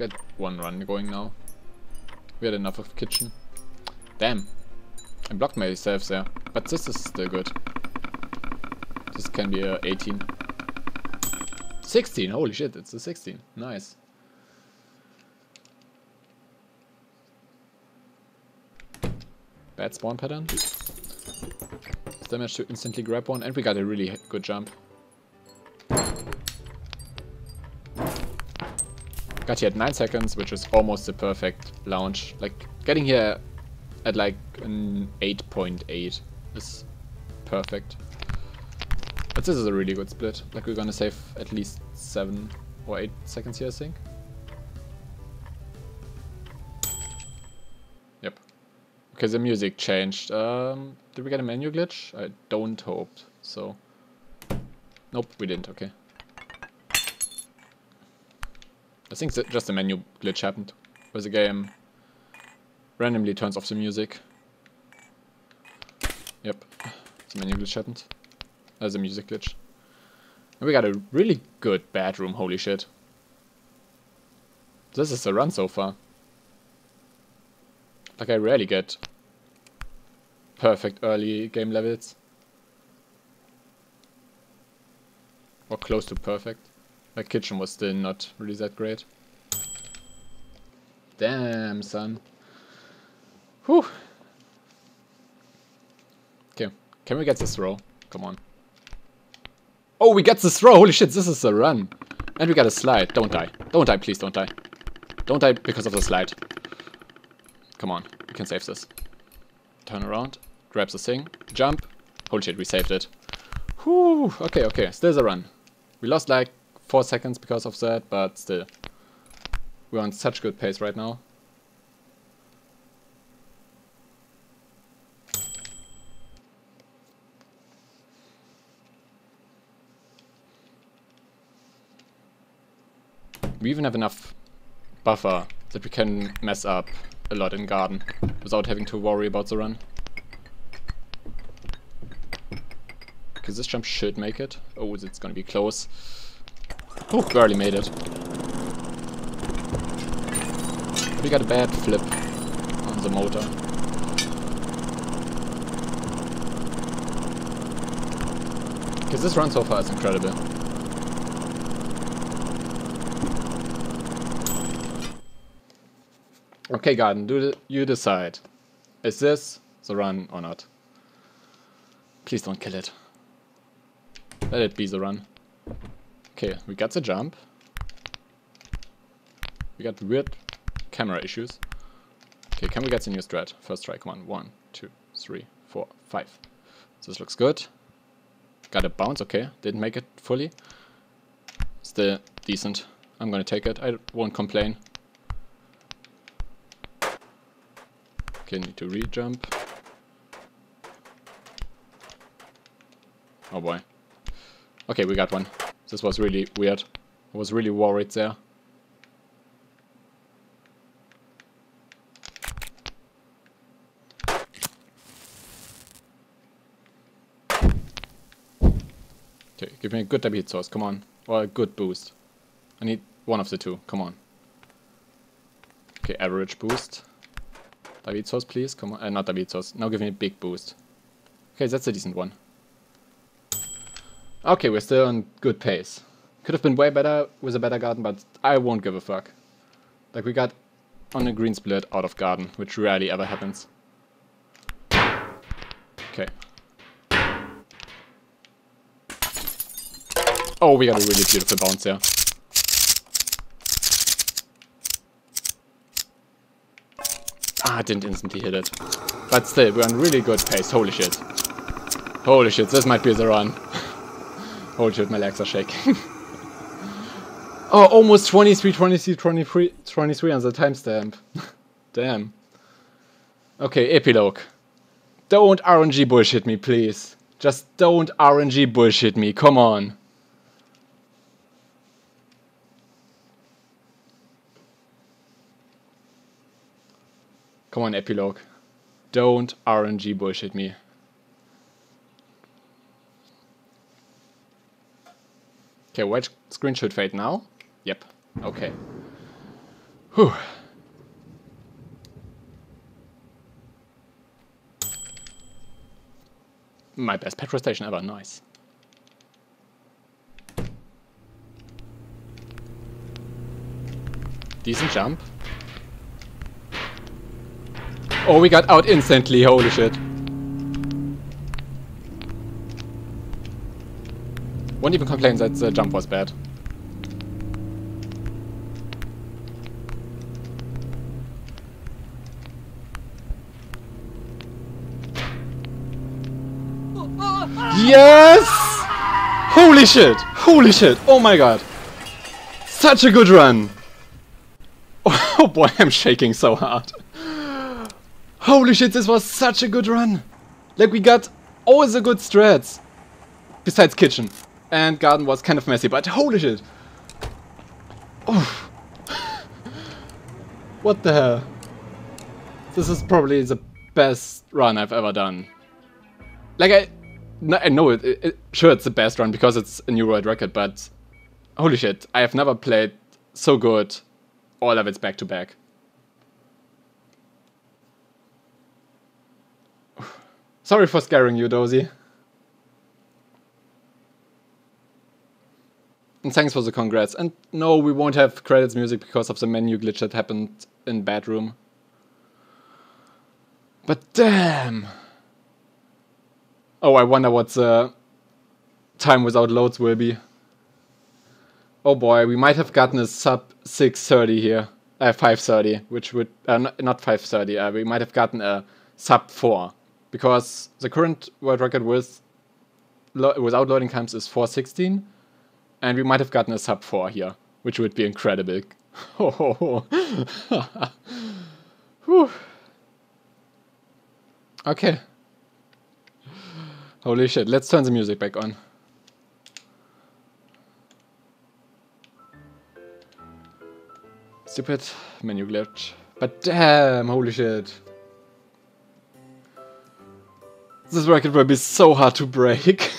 get one run going now. We had enough of kitchen. Damn. I blocked myself there. But this is still good. This can be a 18. 16! Holy shit, it's a 16. Nice. Bad spawn pattern. Still managed to instantly grab one, and we got a really good jump. Got here at 9 seconds, which is almost the perfect launch. Like, getting here at like an 8.8 is perfect. But this is a really good split. Like, we're gonna save at least 7 or 8 seconds here, I think. Yep. Okay, the music changed. Did we get a menu glitch? I don't hope so. Nope, we didn't. Okay. I think that just a menu glitch happened, where the game randomly turns off the music. Yep, the menu glitch happened. That's a music glitch. And we got a really good bedroom, holy shit. This is the run so far. Like, I rarely get perfect early game levels. Or close to perfect. My kitchen was still not really that great. Damn, son. Whew. Okay, can we get this row? Come on. Oh, we got this row! Holy shit, this is a run! And we got a slide. Don't die. Don't die, please don't die. Don't die because of the slide. Come on, we can save this. Turn around, grab the thing, jump. Holy shit, we saved it. Whew. Okay, okay, still the run. We lost like 4 seconds because of that, but still. We're on such good pace right now. We even have enough buffer that we can mess up a lot in garden without having to worry about the run. Because this jump should make it. Oh, it's gonna be close. Oh, barely made it. We got a bad flip on the motor. Because this run so far is incredible. Okay, Garden, you decide. Is this the run or not? Please don't kill it. Let it be the run. Okay, we got the jump. We got weird camera issues. Okay, can we get the new strat? First try, come on. 1, 2, 3, 4, 5. This looks good. Got a bounce, okay. Didn't make it fully. Still decent. I'm gonna take it. I won't complain. Okay, need to re-jump. Oh boy. Okay, we got one. This was really weird. I was really worried there. Okay, give me a good W hit source, come on. Or a good boost. I need one of the two, come on. Okay, average boost. W hit source, please, come on. Not W hit source, now give me a big boost. Okay, that's a decent one. Okay, we're still on good pace. Could have been way better with a better garden, but I won't give a fuck. Like, we got on a green split out of garden, which rarely ever happens. Okay. Oh, we got a really beautiful bounce here. Ah, I didn't instantly hit it. But still, we're on really good pace. Holy shit. Holy shit, this might be the run. Holy shit, my legs are shaking. Oh, almost 23 on the timestamp. Damn. Okay, epilogue. Don't RNG bullshit me, please. Just don't RNG bullshit me, come on. Come on, epilogue. Don't RNG bullshit me. Okay, white screen should fade now. Yep. Okay. Whew. My best petrol station ever, nice. Decent jump. Oh, we got out instantly, holy shit. Won't even complain that the jump was bad. Yes! Holy shit! Holy shit! Oh my god! Such a good run! Oh boy, I'm shaking so hard. Holy shit, this was such a good run. Like, we got all the good strats. Besides kitchen. And garden was kind of messy, but holy shit. Oh. What the hell? This is probably the best run I've ever done. Like, I know it sure, it's the best run because it's a new world record, but holy shit, I have never played so good. All of it's back to back. Sorry for scaring you, Dozy. And thanks for the congrats. And no, we won't have credits music because of the menu glitch that happened in Bedroom. But damn! Oh, I wonder what the time without loads will be. Oh boy, we might have gotten a sub 6:30 here. 5:30, which would... not 5:30, we might have gotten a sub 4. Because the current world record without loading times is 4:16. And we might have gotten a sub 4 here, which would be incredible. Ho ho ho. Whew. Okay. Holy shit, let's turn the music back on. Stupid menu glitch. But damn, holy shit. This record will be so hard to break.